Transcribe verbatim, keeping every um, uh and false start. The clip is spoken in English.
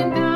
and